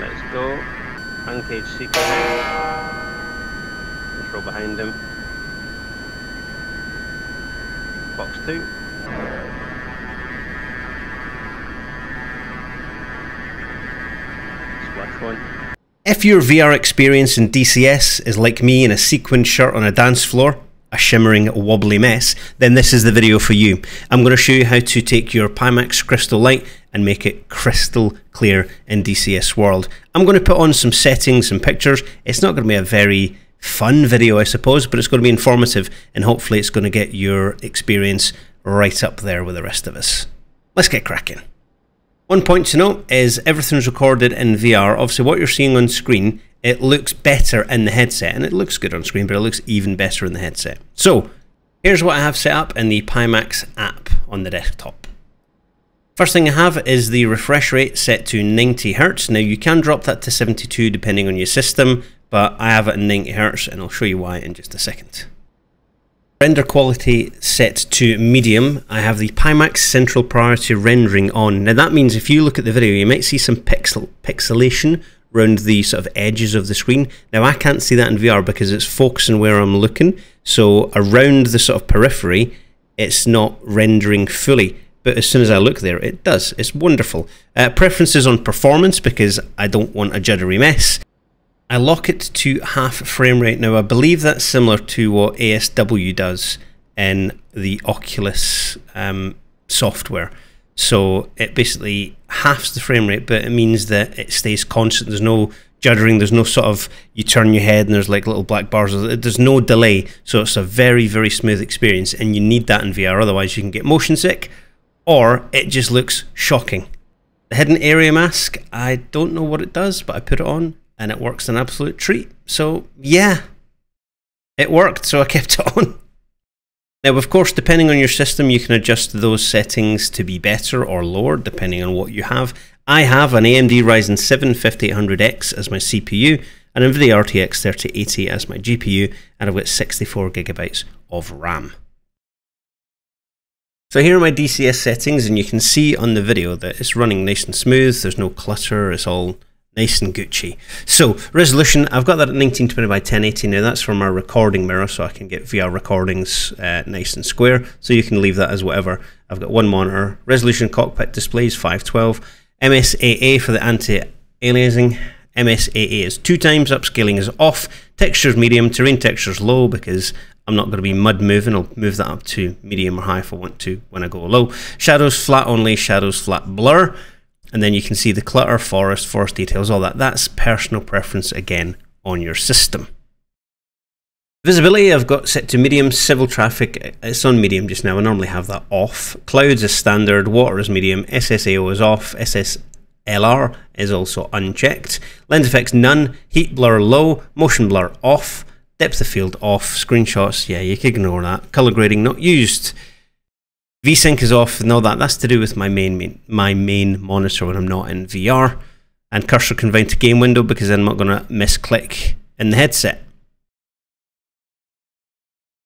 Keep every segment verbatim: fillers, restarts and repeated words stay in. Let's go. Hang page sequence. Control behind him. Box two. Splash one. If your V R experience in D C S is like me in a sequined shirt on a dance floor, a shimmering wobbly mess, then this is the video for you. I'm going to show you how to take your Pimax Crystal Light and make it crystal clear in D C S World. I'm going to put on some settings and pictures. It's not going to be a very fun video, I suppose, but it's going to be informative and hopefully it's going to get your experience right up there with the rest of us. Let's get cracking. One point to note is everything's recorded in V R. Obviously what you're seeing on screen, it looks better in the headset, and it looks good on screen, but it looks even better in the headset. So here's what I have set up in the Pimax app on the desktop. First thing I have is the refresh rate set to ninety hertz. Now you can drop that to seventy-two depending on your system, but I have it at ninety hertz and I'll show you why in just a second. Render quality set to medium. I have the Pimax central priority rendering on. Now that means if you look at the video, you might see some pixel pixelation around the sort of edges of the screen. Now I can't see that in V R because it's focusing where I'm looking. So around the sort of periphery, it's not rendering fully. But as soon as I look there, it does. It's wonderful. Uh, preferences on performance because I don't want a jittery mess. I lock it to half frame rate. Now I believe that's similar to what A S W does in the Oculus um, software. So it basically halves the frame rate, but it means that it stays constant. There's no juddering, there's no sort of, you turn your head and there's like little black bars, there's no delay. So it's a very, very smooth experience and you need that in V R, otherwise you can get motion sick or it just looks shocking. The hidden area mask, I don't know what it does, but I put it on. And it works an absolute treat. So yeah, it worked, so I kept it on. Now of course, depending on your system, you can adjust those settings to be better or lower, depending on what you have. I have an A M D Ryzen seven fifty-eight hundred X as my C P U, and NVIDIA R T X thirty eighty as my G P U, and I've got sixty-four gigabytes of RAM. So here are my D C S settings, and you can see on the video that it's running nice and smooth, there's no clutter, it's all nice and Gucci. So resolution, I've got that at nineteen twenty by ten eighty. Now that's from our recording mirror, so I can get V R recordings uh, nice and square. So you can leave that as whatever. I've got one monitor. Resolution cockpit displays five twelve. M S A A for the anti-aliasing. M S A A is two times. Upscaling is off. Textures medium. Terrain textures low because I'm not going to be mud moving. I'll move that up to medium or high if I want to when I go low. Shadows flat only. Shadows flat blur. And then you can see the clutter, forest, forest details, all that. That's personal preference again on your system. Visibility I've got set to medium. Civil traffic, it's on medium just now. I normally have that off. Clouds is standard. Water is medium. S S A O is off. S S L R is also unchecked. Lens effects none. Heat blur low. Motion blur off. Depth of field off. Screenshots, yeah, you can ignore that. Color grading not used. VSync is off and all that. That's to do with my main, main my main monitor when I'm not in V R. And cursor confined to game window because I'm not going to misclick in the headset.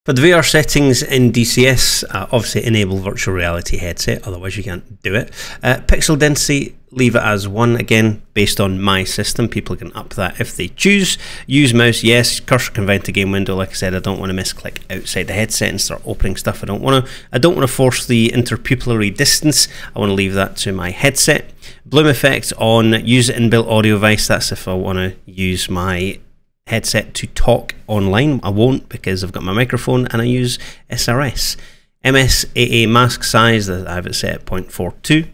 For the V R settings in D C S, uh, obviously enable virtual reality headset, otherwise you can't do it. Uh, pixel density, leave it as one again, based on my system. People can up that if they choose. Use mouse, yes. Cursor confined to game window, like I said, I don't want to misclick outside the headset and start opening stuff. I don't want to. I don't want to force the interpupillary distance. I want to leave that to my headset. Bloom effect on, use inbuilt audio device. That's if I want to use my headset to talk online. I won't because I've got my microphone and I use S R S. M S A A mask size, I have it set at zero point four two.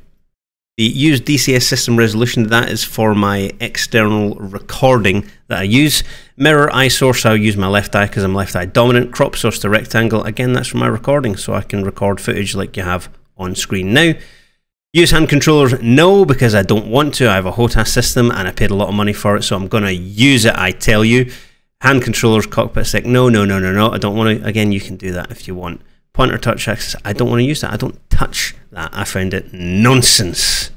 The use D C S system resolution, that is for my external recording that I use. Mirror eye source, I'll use my left eye because I'm left eye dominant. Crop source to rectangle, again that's for my recording, so I can record footage like you have on screen now. Use hand controllers, no, because I don't want to. I have a HOTAS system and I paid a lot of money for it, so I'm going to use it, I tell you. Hand controllers, cockpit stick, no, no, no, no, no, I don't want to. Again, you can do that if you want. Pointer touch axis, I don't want to use that. I don't touch that. I find it nonsense.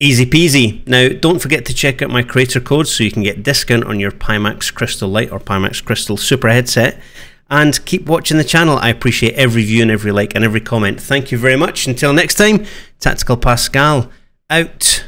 Easy peasy. Now, don't forget to check out my creator code so you can get discount on your Pimax Crystal Light or Pimax Crystal Super headset. And keep watching the channel. I appreciate every view and every like and every comment. Thank you very much. Until next time, Tactical Pascal out.